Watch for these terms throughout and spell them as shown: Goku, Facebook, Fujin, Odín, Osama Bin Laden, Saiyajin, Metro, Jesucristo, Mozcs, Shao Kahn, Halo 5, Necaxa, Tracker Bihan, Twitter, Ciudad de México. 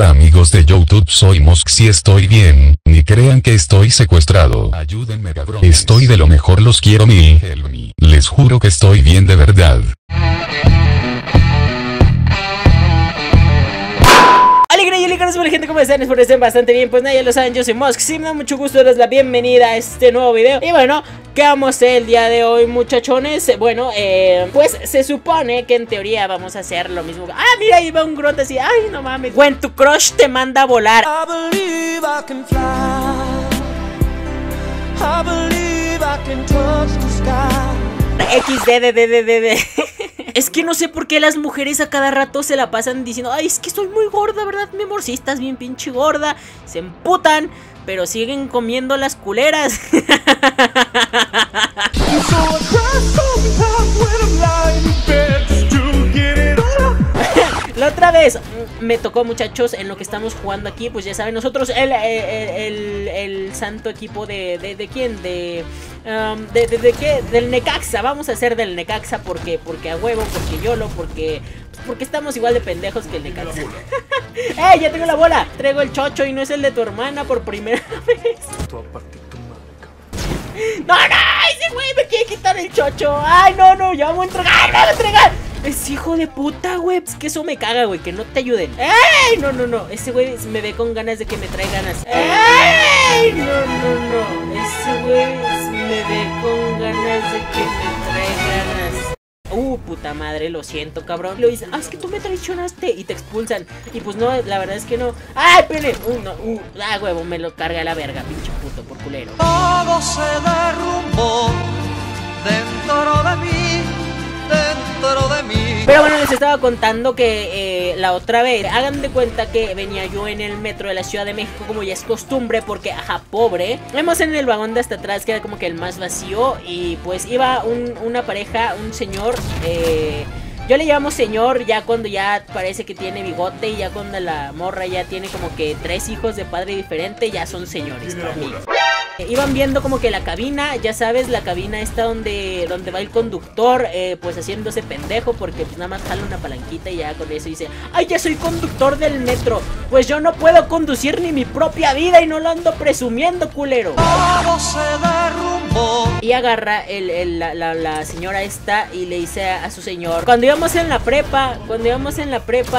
Hola amigos de YouTube, soy Mozcs y estoy bien, ni crean que estoy secuestrado. Ayúdenme cabrón. Estoy de lo mejor, los quiero mil. Les juro que estoy bien de verdad. Hola gente, ¿cómo están? Espero que estén bastante bien. Pues nada, ya lo saben, yo soy Mozcs. Sí, me da mucho gusto darles la bienvenida a este nuevo video. Y bueno, ¿qué vamos a hacer el día de hoy, muchachones? Bueno, pues se supone que en teoría vamos a hacer lo mismo. Ah, mira, ahí va un grota así. Ay, no mames. When tu crush te manda a volar. I believe I can fly. I believe I can touch the sky. XDDDDD. Es que no sé por qué las mujeres a cada rato se la pasan diciendo: ay, es que soy muy gorda, ¿verdad, mi amor? Sí, estás bien pinche gorda. Se emputan, pero siguen comiendo las culeras. La otra vez me tocó, muchachos, en lo que estamos jugando aquí. Pues ya saben, nosotros, el santo equipo de quién, de qué, del Necaxa. Vamos a hacer del Necaxa porque a huevo, porque YOLO, porque estamos igual de pendejos que el Necaxa. ¡Eh, ya tengo la bola! Traigo el chocho y no es el de tu hermana por primera vez. ¡No, no! ¡Ese güey me quiere quitar el chocho! ¡Ay, no, no! ¡Ya vamos a entregar! ¡No, entregar! Es hijo de puta, güey. Es que eso me caga, güey. Que no te ayuden. ¡Ey! No, no, no. Ese güey me ve con ganas de que me trae ganas. ¡Ey! No, no, no. Ese güey me ve con ganas de que me trae ganas. Puta madre, lo siento, cabrón. Lo dice, ah, es que tú me traicionaste y te expulsan. Y pues no, la verdad es que no. ¡Ay, pene! No, ah, huevo, me lo carga la verga, pinche puto por culero. Todo se derrumbó dentro de mí. Dentro de mí. Pero bueno, les estaba contando que la otra vez, hagan de cuenta que venía yo en el metro de la Ciudad de México, como ya es costumbre, porque ajá, pobre. Vemos en el vagón de hasta atrás, que era como que el más vacío. Y pues iba una pareja, un señor, yo le llamo señor ya cuando ya parece que tiene bigote, y ya cuando la morra ya tiene como que 3 hijos de padre diferente, ya son señores para mí. Iban viendo como que la cabina, ya sabes, la cabina está donde va el conductor, pues haciéndose pendejo, porque pues nada más jala una palanquita y ya con eso dice: ay, ya soy conductor del metro. Pues yo no puedo conducir ni mi propia vida y no lo ando presumiendo, culero. Todo se derrumbó. Y agarra la señora esta y le dice a su señor: cuando íbamos en la prepa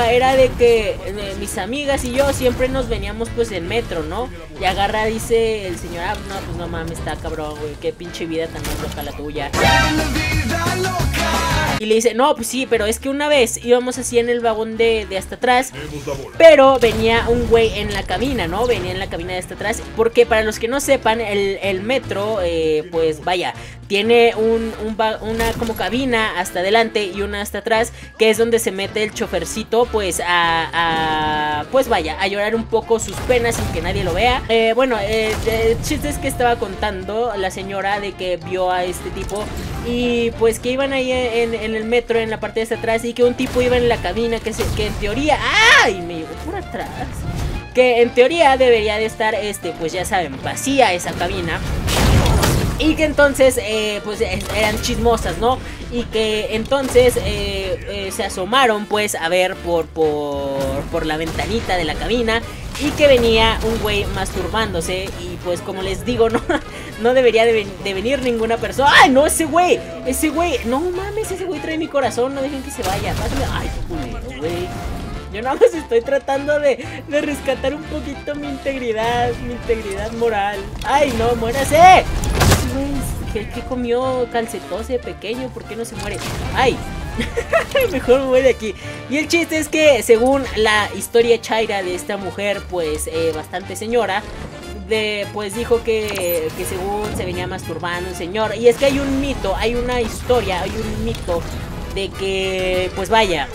era de que mis amigas y yo siempre nos veníamos pues en metro, ¿no? Y agarra, dice el señor: ah, no, pues no mames, está cabrón, güey, qué pinche vida tan más loca la tuya. Y le dice: no, pues sí, pero es que una vez íbamos así en el vagón de hasta atrás, pero venía un güey en la cabina, ¿no? Venía en la cabina de hasta atrás, porque para los que no sepan, el metro, pues vaya, tiene una como cabina hasta adelante y una hasta atrás, que es donde se mete el chofercito, pues pues vaya, a llorar un poco sus penas sin que nadie lo vea. Bueno, el chiste es que estaba contando la señora de que vio a este tipo, y pues que iban ahí en el metro, en la parte de hasta atrás, y que un tipo iba en la cabina que en teoría... ¡ay! Me llegó por atrás. Que en teoría debería de estar, pues ya saben, vacía esa cabina. Y que entonces, pues eran chismosas, ¿no? Y que entonces se asomaron pues a ver por la ventanita de la cabina, y que venía un güey masturbándose. Y pues como les digo, no debería de venir ninguna persona. ¡Ay, no, ese güey! No mames, ese güey trae mi corazón, no dejen que se vaya. ¡Ay, qué güey! Yo nada más estoy tratando de rescatar un poquito mi integridad moral. ¡Ay, no, muérase! ¿Qué comió calcetose pequeño? ¿Por qué no se muere? ¡Ay! Mejor muere aquí. Y el chiste es que, según la historia chaira de esta mujer, pues bastante señora, pues dijo que según se venía masturbando un señor. Y es que hay un mito, hay una historia, hay un mito de que, pues vaya,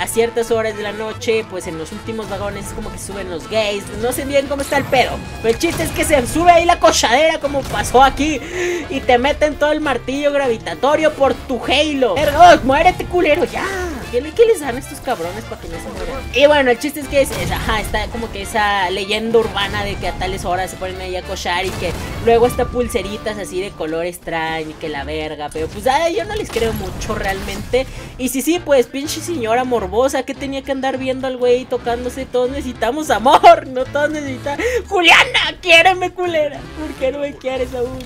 a ciertas horas de la noche, pues en los últimos vagones es como que suben los gays. No sé bien cómo está el pedo, pero el chiste es que se sube ahí la cochadera, como pasó aquí, y te meten todo el martillo gravitatorio por tu halo. ¡Oh, muérete, culero, ya! ¿Qué les dan a estos cabrones para que no se mueran? Y bueno, el chiste es que está como que esa leyenda urbana de que a tales horas se ponen ahí a cochar y que luego hasta pulseritas así de color extraño y que la verga. Pero pues yo no les creo mucho realmente. Y sí, pues pinche señora morbosa que tenía que andar viendo al güey tocándose. Todos necesitamos amor, no todos necesitan... ¡Juliana, quiéreme, culera! ¿Por qué no me quieres aún?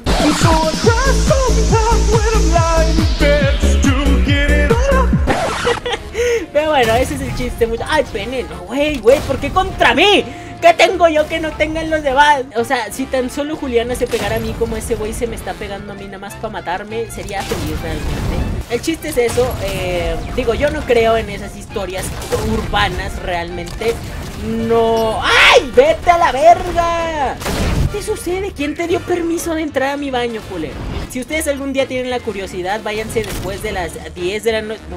Pero bueno, ese es el chiste. Ay, pene, no, güey, ¿por qué contra mí? ¿Qué tengo yo que no tengan los demás? O sea, si tan solo Juliana se pegara a mí como ese güey se me está pegando a mí nada más para matarme, sería feliz realmente. El chiste es eso, digo, yo no creo en esas historias urbanas realmente. No... ¡Ay! ¡Vete a la verga! ¿Qué te sucede? ¿Quién te dio permiso de entrar a mi baño, culero? Si ustedes algún día tienen la curiosidad, váyanse después de las 10 de la noche... No,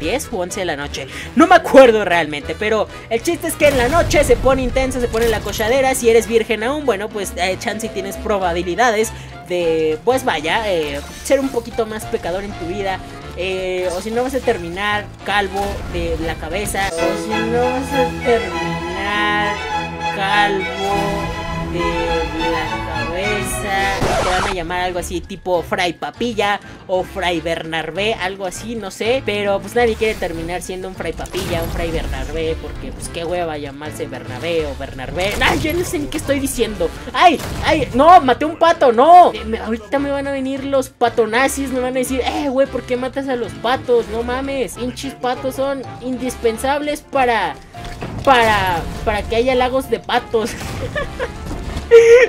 10 o 11 de la noche, no me acuerdo realmente, pero el chiste es que en la noche se pone intenso, se pone la cochadera. Si eres virgen aún, bueno, pues chance y tienes probabilidades de, pues vaya, ser un poquito más pecador en tu vida, o si no vas a terminar calvo de la cabeza, o si no vas a terminar calvo de la cabeza. Te van a llamar algo así tipo Fray Papilla o Fray Bernarbé, algo así, no sé. Pero pues nadie quiere terminar siendo un Fray Papilla, un Fray Bernarbé, porque pues qué hueva llamarse Bernabé o Bernarbé. Ay, yo no sé en qué estoy diciendo. Ay, no, maté un pato, no. Ahorita me van a venir los patonazis, me van a decir, güey, ¿por qué matas a los patos? No mames, hinchis patos son indispensables para que haya lagos de patos.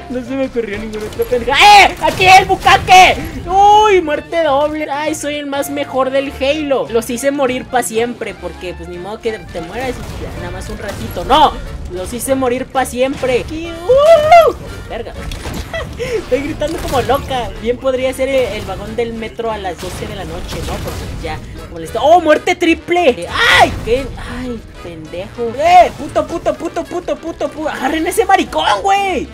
No se me ocurrió ninguna otra pendeja. ¡Eh! ¡Aquí el bucaque! ¡Uy! ¡Muerte doble! ¡Ay! Soy el más mejor del Halo. Los hice morir para siempre, porque pues ni modo que te mueras y nada más un ratito. ¡No! Los hice morir para siempre. ¡Verga! Estoy gritando como loca. Bien podría ser el vagón del metro a las 12 de la noche, ¿no? Porque ya molestó. ¡Oh! ¡Muerte triple! ¡Ay! ¿Qué? ¡Ay! ¡Pendejo! ¡Puto! ¡Agarren ese maricón, güey!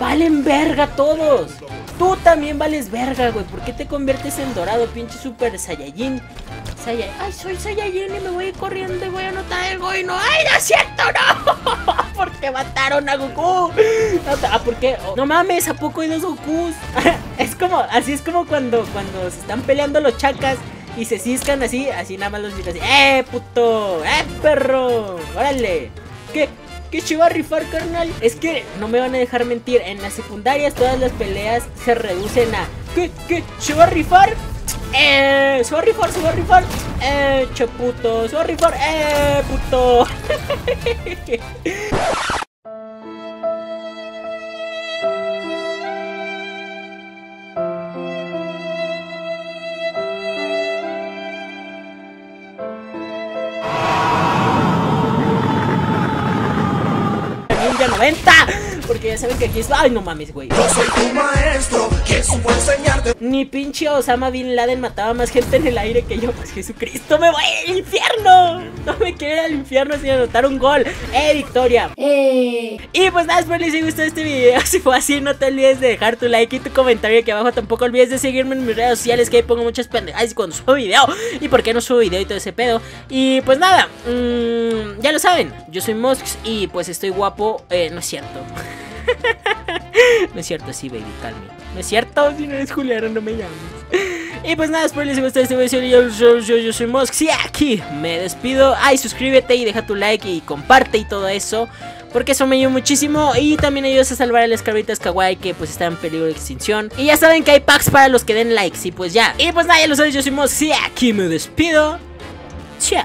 ¡Valen verga todos! Tú también vales verga, güey. ¿Por qué te conviertes en dorado, pinche super Saiyajin? ¡Ay, soy Saiyajin y me voy corriendo y voy a anotar el gol! ¡No! ¡Ay, no es cierto, no! ¿Por qué mataron a Goku? Ah, ¿por qué? Oh, no mames, ¿a poco hay dos Gokus? Es como, así es como cuando se están peleando los chacas y se ciscan así nada más los chicas así. ¡Eh, puto! ¡Eh, perro! ¡Órale! ¿Qué? ¿Qué se va a rifar, carnal? Es que no me van a dejar mentir. En las secundarias todas las peleas se reducen a... ¿Qué? ¿Se va a rifar? Se va a rifar. Che puto, se va a rifar. Puto. Porque ya saben que aquí es... ¡Ay, no mames, güey! Yo soy tu maestro, Jesús va a enseñarte. Ni pinche Osama Bin Laden mataba más gente en el aire que yo. Pues Jesucristo, me voy al infierno. No me quiero ir al infierno sin anotar un gol. Victoria. Y pues nada, espero les haya gustado este video. Si fue así, no te olvides de dejar tu like y tu comentario aquí abajo. Tampoco olvides de seguirme en mis redes sociales, que ahí pongo muchas pendejadas cuando subo video. Y por qué no subo video y todo ese pedo. Y pues nada, ya lo saben, yo soy Mozcs y pues estoy guapo. No es cierto. No es cierto, sí, baby, calme. No es cierto, si no eres Juliana, no me llames. Y pues nada, espero les guste este video. Yo soy Mozcs y aquí me despido. Ay, suscríbete y deja tu like y comparte y todo eso, porque eso me ayuda muchísimo y también ayudas a salvar a las cabritas kawaii que pues están en peligro de extinción. Y ya saben que hay packs para los que den likes y pues ya. Y pues nada, ya lo sabes, yo soy Mozcs y aquí me despido. Chao.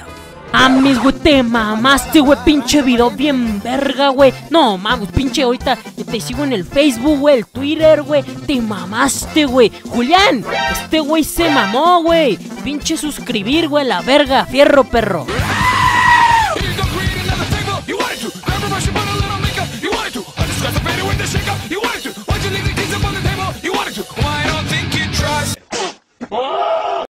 Mames, güey, te mamaste, güey, pinche video bien verga, güey. No, mames, pinche, ahorita te sigo en el Facebook, güey, el Twitter, güey. Te mamaste, güey. Julián, este güey se mamó, güey. Pinche suscribir, güey, la verga. Fierro, perro.